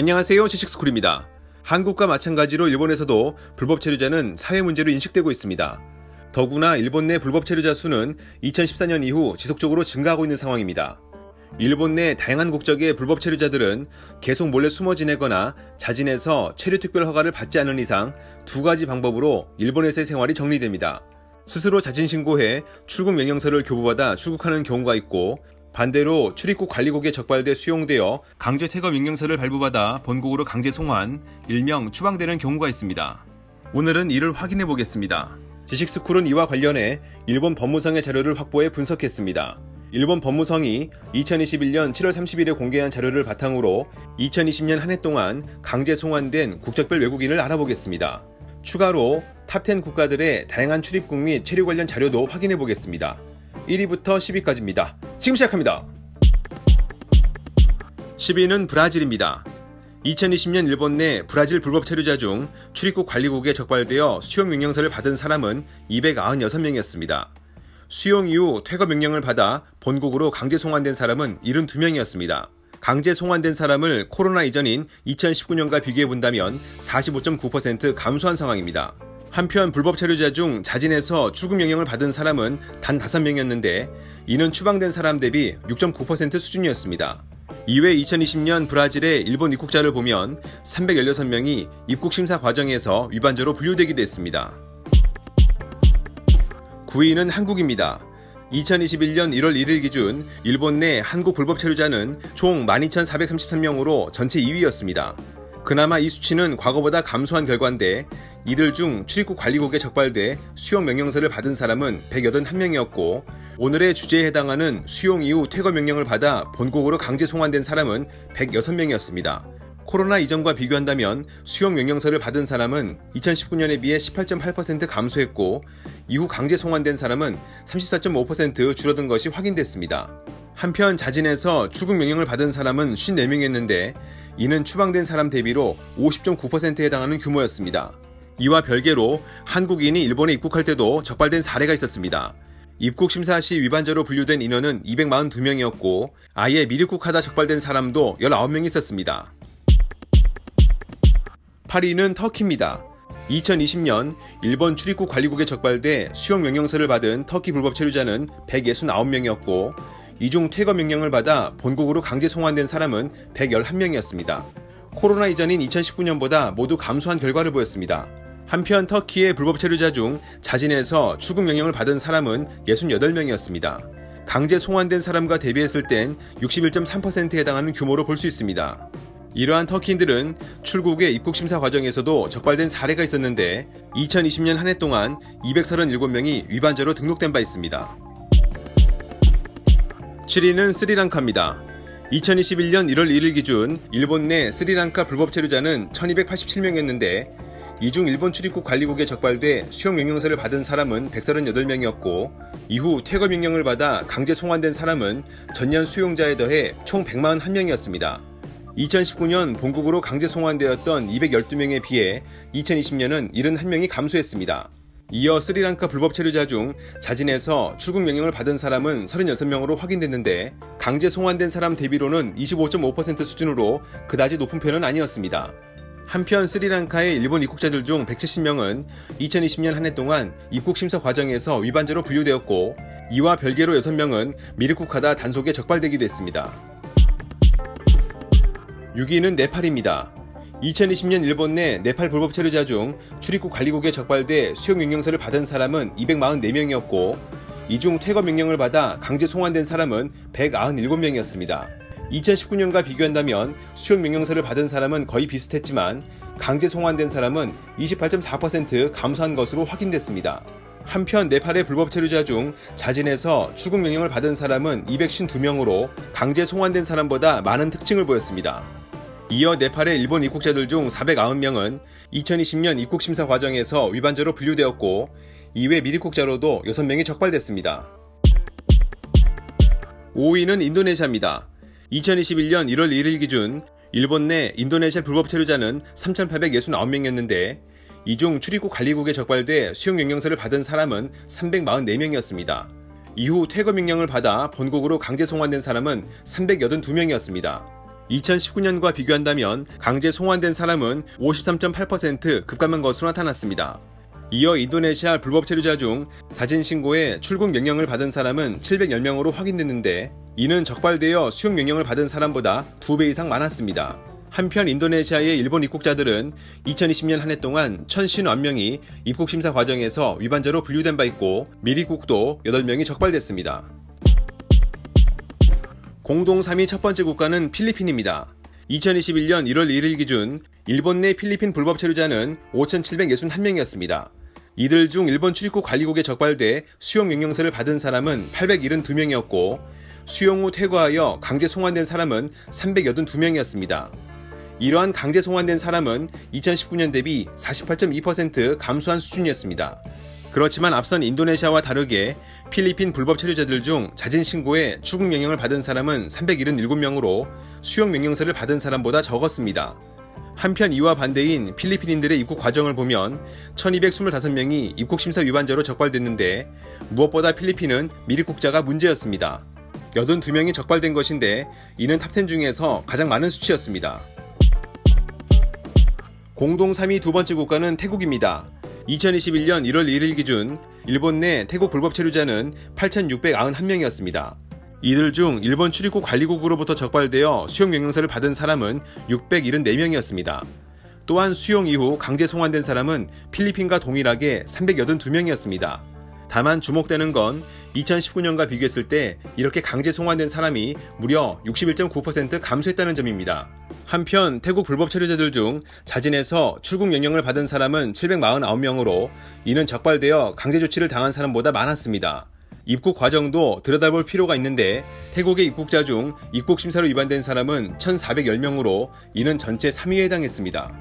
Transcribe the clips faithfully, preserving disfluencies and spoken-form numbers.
안녕하세요, 지식스쿨입니다. 한국과 마찬가지로 일본에서도 불법 체류자는 사회 문제로 인식되고 있습니다. 더구나 일본 내 불법 체류자 수는 이천십사 년 이후 지속적으로 증가하고 있는 상황입니다. 일본 내 다양한 국적의 불법 체류자들은 계속 몰래 숨어 지내거나 자진해서 체류 특별 허가를 받지 않는 이상 두 가지 방법으로 일본에서의 생활이 정리됩니다. 스스로 자진 신고해 출국 명령서를 교부받아 출국하는 경우가 있고, 반대로 출입국 관리국에 적발돼 수용되어 강제 퇴거 명령서를 발부받아 본국으로 강제 송환, 일명 추방되는 경우가 있습니다. 오늘은 이를 확인해 보겠습니다. 지식스쿨은 이와 관련해 일본 법무성의 자료를 확보해 분석했습니다. 일본 법무성이 이천이십일 년 칠월 삼십일에 공개한 자료를 바탕으로 이천이십 년 한 해 동안 강제 송환된 국적별 외국인을 알아보겠습니다. 추가로 탑 텐 국가들의 다양한 출입국 및 체류 관련 자료도 확인해 보겠습니다. 일 위부터 십 위까지입니다. 지금 시작합니다. 십 위는 브라질입니다. 이천이십 년 일본 내 브라질 불법 체류자 중 출입국 관리국에 적발되어 수용 명령서를 받은 사람은 이백구십육 명이었습니다. 수용 이후 퇴거 명령을 받아 본국으로 강제 송환된 사람은 칠십이 명이었습니다. 강제 송환된 사람을 코로나 이전인 이천십구 년과 비교해 본다면 사십오 점 구 퍼센트 감소한 상황입니다. 한편 불법 체류자 중 자진해서 출국 명령을 받은 사람은 단 다섯 명이었는데 이는 추방된 사람 대비 육 점 구 퍼센트 수준이었습니다. 이외 이천이십 년 브라질의 일본 입국자를 보면 삼백십육 명이 입국 심사 과정에서 위반자로 분류되기도 했습니다. 구 위는 한국입니다. 이천이십일 년 일월 일일 기준 일본 내 한국 불법 체류자는 총 만 이천사백삼십삼 명으로 전체 이 위였습니다. 그나마 이 수치는 과거보다 감소한 결과인데, 이들 중 출입국 관리국에 적발돼 수용 명령서를 받은 사람은 백팔십일 명이었고, 오늘의 주제에 해당하는 수용 이후 퇴거 명령을 받아 본국으로 강제 송환된 사람은 백육 명이었습니다. 코로나 이전과 비교한다면 수용 명령서를 받은 사람은 이천십구 년에 비해 십팔 점 팔 퍼센트 감소했고, 이후 강제 송환된 사람은 삼십사 점 오 퍼센트 줄어든 것이 확인됐습니다. 한편 자진해서 출국 명령을 받은 사람은 오십사 명이었는데 이는 추방된 사람 대비로 오십 점 구 퍼센트에 해당하는 규모였습니다. 이와 별개로 한국인이 일본에 입국할 때도 적발된 사례가 있었습니다. 입국 심사 시 위반자로 분류된 인원은 이백사십이 명이었고 아예 미입국하다 적발된 사람도 십구 명이 있었습니다. 팔 위는 터키입니다. 이천이십 년 일본 출입국 관리국에 적발돼 수용 명령서를 받은 터키 불법 체류자는 백육십구 명이었고 이 중 퇴거 명령을 받아 본국으로 강제 송환된 사람은 백십일 명이었습니다. 코로나 이전인 이천십구 년보다 모두 감소한 결과를 보였습니다. 한편 터키의 불법 체류자 중 자진해서 출국 명령을 받은 사람은 육십팔 명이었습니다. 강제 송환된 사람과 대비했을 땐 육십일 점 삼 퍼센트에 해당하는 규모로 볼 수 있습니다. 이러한 터키인들은 출국의 입국 심사 과정에서도 적발된 사례가 있었는데 이천이십 년 한 해 동안 이백삼십칠 명이 위반자로 등록된 바 있습니다. 칠 위는 스리랑카입니다. 이천이십일 년 일월 일일 기준 일본 내 스리랑카 불법 체류자는 천이백팔십칠 명이었는데 이 중 일본 출입국 관리국에 적발돼 수용 명령서를 받은 사람은 백삼십팔 명이었고 이후 퇴거 명령을 받아 강제 송환된 사람은 전년 수용자에 더해 총 백사십일 명이었습니다. 이천십구 년 본국으로 강제 송환되었던 이백십이 명에 비해 이천이십 년은 칠십일 명이 감소했습니다. 이어 스리랑카 불법 체류자 중 자진해서 출국 명령을 받은 사람은 삼십육 명으로 확인됐는데 강제 송환된 사람 대비로는 이십오 점 오 퍼센트 수준으로 그다지 높은 편은 아니었습니다. 한편 스리랑카의 일본 입국자들 중 백칠십 명은 이천이십 년 한 해 동안 입국 심사 과정에서 위반자로 분류되었고 이와 별개로 여섯 명은 미입국하다 단속에 적발되기도 했습니다. 육 위는 네팔입니다. 이천이십 년 일본 내 네팔 불법 체류자 중 출입국 관리국에 적발돼 수용 명령서를 받은 사람은 이백사십사 명이었고 이 중 퇴거 명령을 받아 강제 송환된 사람은 백구십칠 명이었습니다. 이천십구 년과 비교한다면 수용 명령서를 받은 사람은 거의 비슷했지만 강제 송환된 사람은 이십팔 점 사 퍼센트 감소한 것으로 확인됐습니다. 한편 네팔의 불법 체류자 중 자진해서 출국 명령을 받은 사람은 이백오십이 명으로 강제 송환된 사람보다 많은 특징을 보였습니다. 이어 네팔의 일본 입국자들 중 사백구 명은 이천이십 년 입국 심사 과정에서 위반자로 분류되었고 이외 미입국자로도 여섯 명이 적발됐습니다. 오 위는 인도네시아입니다. 이천이십일 년 일월 일일 기준 일본 내 인도네시아 불법 체류자는 삼천팔백육십구 명이었는데 이 중 출입국 관리국에 적발돼 수용 명령서를 받은 사람은 삼백사십사 명이었습니다. 이후 퇴거 명령을 받아 본국으로 강제 송환된 사람은 삼백팔십이 명이었습니다. 이천십구 년과 비교한다면 강제 송환된 사람은 오십삼 점 팔 퍼센트 급감한 것으로 나타났습니다. 이어 인도네시아 불법 체류자 중 자진신고에 출국 명령을 받은 사람은 칠백십 명으로 확인됐는데, 이는 적발되어 수용 명령을 받은 사람보다 두 배 이상 많았습니다. 한편 인도네시아의 일본 입국자들은 이천이십 년 한 해 동안 천오십일 명이 입국심사 과정에서 위반자로 분류된 바 있고, 미입국도 여덟 명이 적발됐습니다. 공동 삼 위 첫 번째 국가는 필리핀입니다. 이천이십일 년 일월 일일 기준 일본 내 필리핀 불법 체류자는 오천칠백육십일 명이었습니다. 이들 중 일본 출입국 관리국에 적발돼 수용 명령서를 받은 사람은 팔백칠십이 명이었고, 수용 후 퇴거하여 강제 송환된 사람은 삼백팔십이 명이었습니다. 이러한 강제 송환된 사람은 이천십구 년 대비 사십팔 점 이 퍼센트 감소한 수준이었습니다. 그렇지만 앞선 인도네시아와 다르게 필리핀 불법 체류자들 중 자진신고에 출국 명령을 받은 사람은 삼백칠십칠 명으로 수용 명령서를 받은 사람보다 적었습니다. 한편 이와 반대인 필리핀인들의 입국 과정을 보면 천이백이십오 명이 입국심사 위반자로 적발됐는데, 무엇보다 필리핀은 미입국자가 문제였습니다. 팔십이 명이 적발된 것인데, 이는 탑 텐 중에서 가장 많은 수치였습니다. 공동 삼 위 두 번째 국가는 태국입니다. 이천이십일 년 일월 일일 기준 일본 내 태국 불법 체류자는 팔천육백구십일 명이었습니다. 이들 중 일본 출입국 관리국으로부터 적발되어 수용 명령서를 받은 사람은 육백칠십사 명이었습니다. 또한 수용 이후 강제 송환된 사람은 필리핀과 동일하게 삼백팔십이 명이었습니다. 다만 주목되는 건 이천십구 년과 비교했을 때 이렇게 강제 송환된 사람이 무려 육십일 점 구 퍼센트 감소했다는 점입니다. 한편 태국 불법 체류자들 중 자진해서 출국 명령을 받은 사람은 칠백사십구 명으로 이는 적발되어 강제 조치를 당한 사람보다 많았습니다. 입국 과정도 들여다볼 필요가 있는데, 태국의 입국자 중 입국 심사로 위반된 사람은 천사백십 명으로 이는 전체 삼 위에 해당했습니다.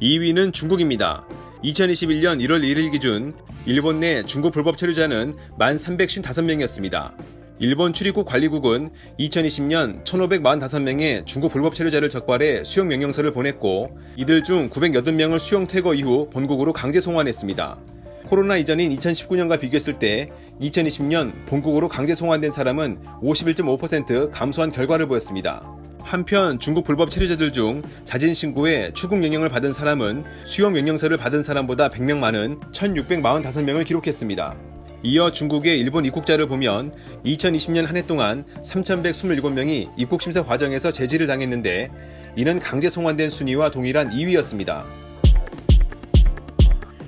이 위는 중국입니다. 이천이십일 년 일월 일일 기준 일본 내 중국 불법 체류자는 만 삼백오십오 명이었습니다. 일본 출입국 관리국은 이천이십 년 천오백사십오 명의 중국 불법 체류자를 적발해 수용 명령서를 보냈고, 이들 중 구백팔 명을 수용 퇴거 이후 본국으로 강제 송환했습니다. 코로나 이전인 이천십구 년과 비교했을 때 이천이십 년 본국으로 강제 송환된 사람은 오십일 점 오 퍼센트 감소한 결과를 보였습니다. 한편 중국 불법 체류자들 중 자진신고에 출국 명령을 받은 사람은 수용 명령서를 받은 사람보다 백 명 많은 천육백사십오 명을 기록했습니다. 이어 중국의 일본 입국자를 보면 이천이십 년 한 해 동안 삼천백이십칠 명이 입국심사 과정에서 제지를 당했는데, 이는 강제 송환된 순위와 동일한 이 위였습니다.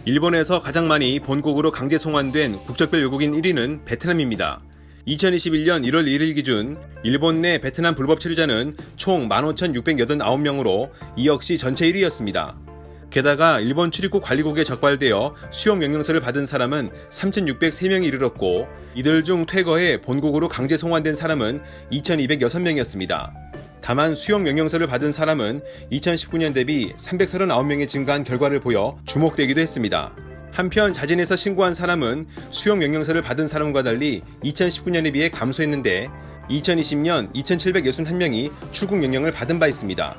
일본에서 가장 많이 본국으로 강제 송환된 국적별 외국인 일 위는 베트남입니다. 이천이십일 년 일월 일일 기준 일본 내 베트남 불법 체류자는 총 만 오천육백팔십구 명으로 이 역시 전체 일 위였습니다. 게다가 일본 출입국 관리국에 적발되어 수용 명령서를 받은 사람은 삼천육백삼 명이 이르렀고, 이들 중 퇴거해 본국으로 강제 송환된 사람은 이천이백육 명이었습니다. 다만 수용 명령서를 받은 사람은 이천십구 년 대비 삼백삼십구 명이 증가한 결과를 보여 주목되기도 했습니다. 한편 자진해서 신고한 사람은 수용 명령서를 받은 사람과 달리 이천십구 년에 비해 감소했는데, 이천이십 년 이천칠백육십일 명이 출국 명령을 받은 바 있습니다.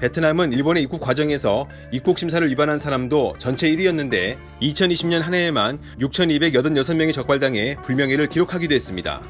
베트남은 일본의 입국 과정에서 입국 심사를 위반한 사람도 전체 일 위였는데, 이천이십 년 한 해에만 육천이백팔십육 명이 적발당해 불명예를 기록하기도 했습니다.